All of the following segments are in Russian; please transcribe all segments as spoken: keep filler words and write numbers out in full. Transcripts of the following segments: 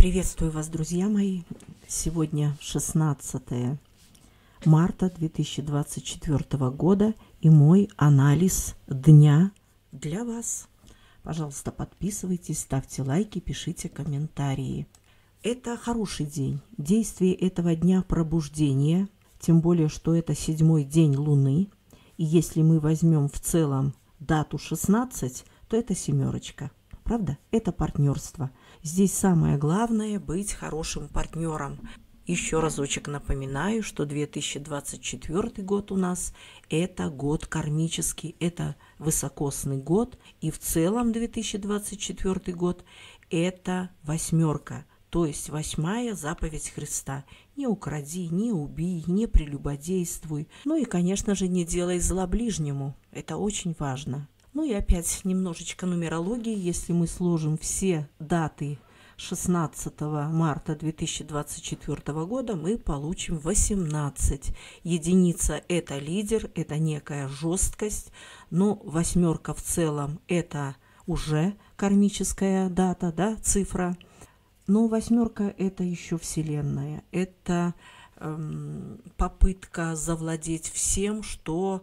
Приветствую вас, друзья мои! Сегодня шестнадцатое марта две тысячи двадцать четвёртого года и мой анализ дня для вас. Пожалуйста, подписывайтесь, ставьте лайки, пишите комментарии. Это хороший день. Действие этого дня пробуждения, тем более, что это седьмой день Луны. И если мы возьмем в целом дату шестнадцать, то это семерочка. Правда? Это партнерство. Здесь самое главное – быть хорошим партнером. Еще разочек напоминаю, что две тысячи двадцать четвёртый год у нас – это год кармический, это высокосный год. И в целом две тысячи двадцать четвёртый год – это восьмерка, то есть восьмая заповедь Христа. Не укради, не убей, не прелюбодействуй. Ну и, конечно же, не делай зла ближнему. Это очень важно. Ну и опять немножечко нумерологии. Если мы сложим все даты шестнадцатого марта две тысячи двадцать четвёртого года, мы получим восемнадцать. Единица – это лидер, это некая жесткость, но восьмерка в целом – это уже кармическая дата, да, цифра. Но восьмерка – это еще Вселенная, это эм, попытка завладеть всем, что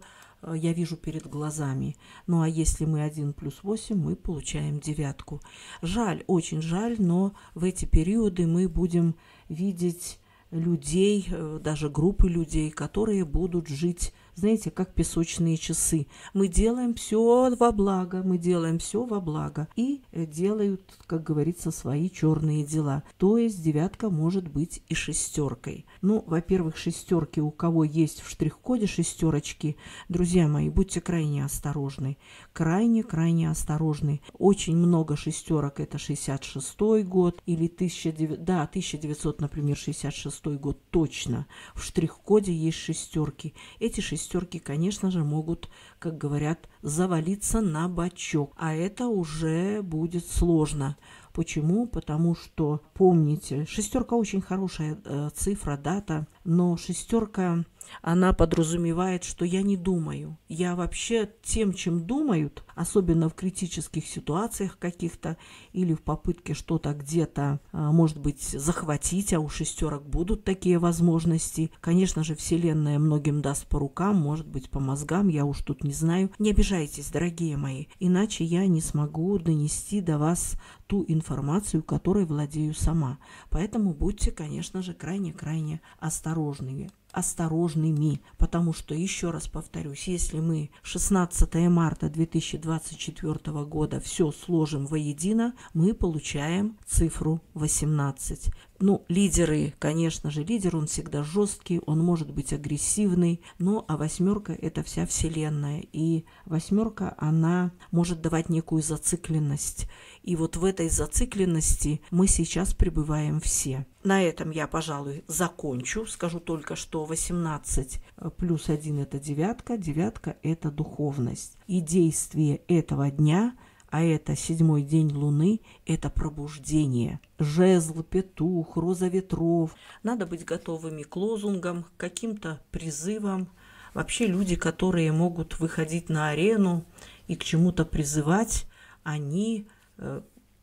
я вижу перед глазами. Ну а если мы один плюс восемь, мы получаем девятку. Жаль, очень жаль, но в эти периоды мы будем видеть людей, даже группы людей, которые будут жить, знаете, как песочные часы. Мы делаем все во благо, мы делаем все во благо. И делают, как говорится, свои черные дела. То есть девятка может быть и шестеркой. Ну, во-первых, шестерки, у кого есть в штрих-коде шестерочки, друзья мои, будьте крайне осторожны. Крайне-крайне осторожны. Очень много шестерок. Это шестьдесят шестой год или тысяча девятьсот, да, тысяча девятьсот, например, шестьдесят шестой год точно. В штрих-коде есть шестерки. Эти шестерки, конечно же, могут, как говорят, завалиться на бочок. А это уже будет сложно. Почему? Потому что, помните, шестерка очень хорошая э, цифра, дата, но шестерка, она подразумевает, что я не думаю. Я вообще тем, чем думают, особенно в критических ситуациях каких-то или в попытке что-то где-то, э, может быть, захватить, а у шестерок будут такие возможности. Конечно же, Вселенная многим даст по рукам, может быть, по мозгам, я уж тут не знаю. Не обижайтесь, дорогие мои, иначе я не смогу донести до вас ту информацию, информацию, которой владею сама. Поэтому будьте, конечно же, крайне-крайне осторожными. осторожными, потому что, еще раз повторюсь, если мы шестнадцатое марта две тысячи двадцать четвёртого года все сложим воедино, мы получаем цифру восемнадцать. Ну, лидеры, конечно же, лидер, он всегда жесткий, он может быть агрессивный, но а восьмерка – это вся Вселенная, и восьмерка, она может давать некую зацикленность, и вот в этой зацикленности мы сейчас пребываем все. На этом я, пожалуй, закончу. Скажу только, что восемнадцать плюс один – это девятка, девятка – это духовность. И действие этого дня, а это седьмой день Луны, это пробуждение. Жезл, петух, роза ветров. Надо быть готовыми к лозунгам, к каким-то призывам. Вообще люди, которые могут выходить на арену и к чему-то призывать, они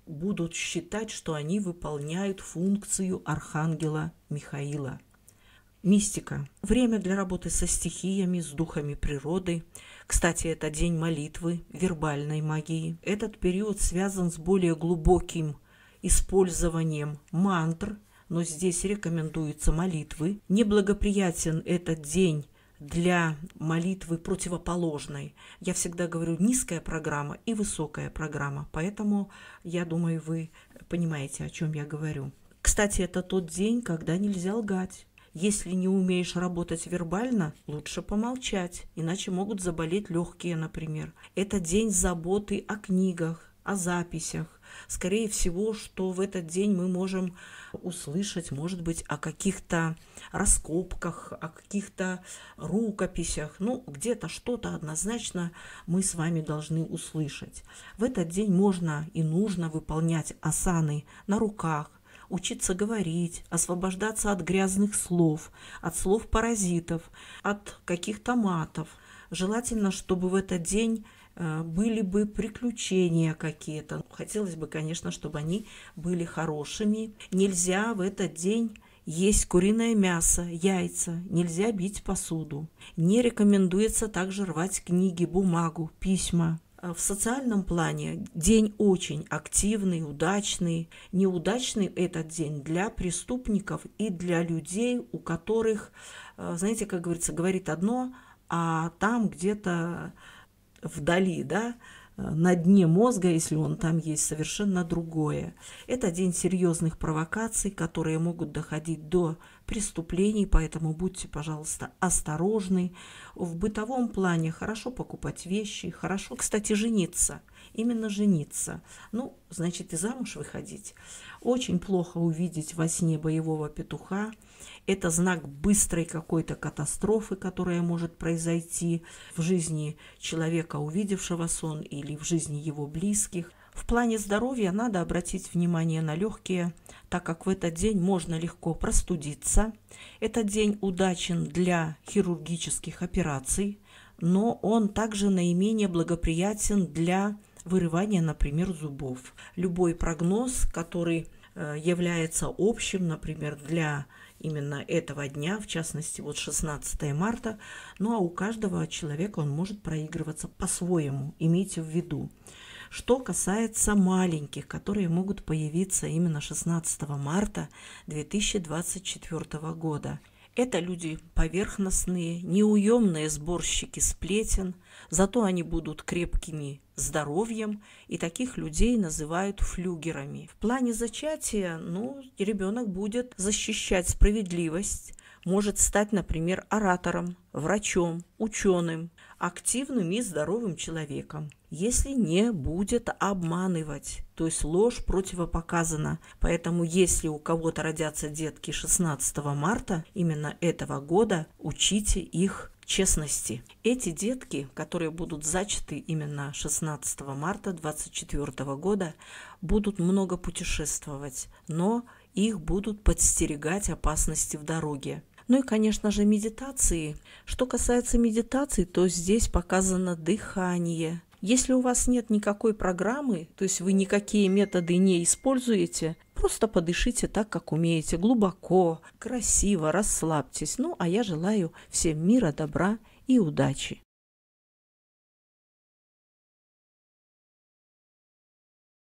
будут считать, что они выполняют функцию архангела Михаила. Мистика. Время для работы со стихиями, с духами природы. Кстати, это день молитвы, вербальной магии. Этот период связан с более глубоким использованием мантр, но здесь рекомендуются молитвы. Неблагоприятен этот день для молитвы противоположной. Я всегда говорю, низкая программа и высокая программа. Поэтому, я думаю, вы понимаете, о чем я говорю. Кстати, это тот день, когда нельзя лгать. Если не умеешь работать вербально, лучше помолчать, иначе могут заболеть легкие, например. Это день заботы о книгах, о записях. Скорее всего, что в этот день мы можем услышать, может быть, о каких-то раскопках, о каких-то рукописях. Ну, где-то что-то однозначно мы с вами должны услышать. В этот день можно и нужно выполнять асаны на руках, учиться говорить, освобождаться от грязных слов, от слов-паразитов, от каких-то матов. Желательно, чтобы в этот день были бы приключения какие-то. Хотелось бы, конечно, чтобы они были хорошими. Нельзя в этот день есть куриное мясо, яйца, нельзя бить посуду. Не рекомендуется также рвать книги, бумагу, письма. В социальном плане день очень активный, удачный. Неудачный этот день для преступников и для людей, у которых, знаете, как говорится, говорит одно, а там где-то вдали, да, на дне мозга, если он там есть, совершенно другое. Это день серьезных провокаций, которые могут доходить до преступлений, поэтому будьте, пожалуйста, осторожны. В бытовом плане хорошо покупать вещи, хорошо, кстати, жениться, именно жениться. Ну, значит, и замуж выходить. Очень плохо увидеть во сне боевого петуха. Это знак быстрой какой-то катастрофы, которая может произойти в жизни человека, увидевшего сон, или в жизни его близких. В плане здоровья надо обратить внимание на легкие, так как в этот день можно легко простудиться. Этот день удачен для хирургических операций, но он также наименее благоприятен для вырывания, например, зубов. Любой прогноз, который является общим, например, для именно этого дня, в частности, вот шестнадцатое марта, ну а у каждого человека он может проигрываться по-своему, имейте в виду. Что касается маленьких, которые могут появиться именно шестнадцатого марта две тысячи двадцать четвёртого года. Это люди поверхностные, неуемные сборщики сплетен, зато они будут крепкими здоровьем, и таких людей называют флюгерами. В плане зачатия, ну, ребенок будет защищать справедливость, может стать, например, оратором, врачом, ученым, активным и здоровым человеком, если не будет обманывать. То есть ложь противопоказана. Поэтому если у кого-то родятся детки шестнадцатого марта именно этого года, учите их честности. Эти детки, которые будут зачаты именно шестнадцатого марта две тысячи двадцать четвёртого года, будут много путешествовать, но их будут подстерегать опасности в дороге. Ну и, конечно же, медитации. Что касается медитаций, то здесь показано дыхание. Если у вас нет никакой программы, то есть вы никакие методы не используете, просто подышите так, как умеете, глубоко, красиво, расслабьтесь. Ну, а я желаю всем мира, добра и удачи.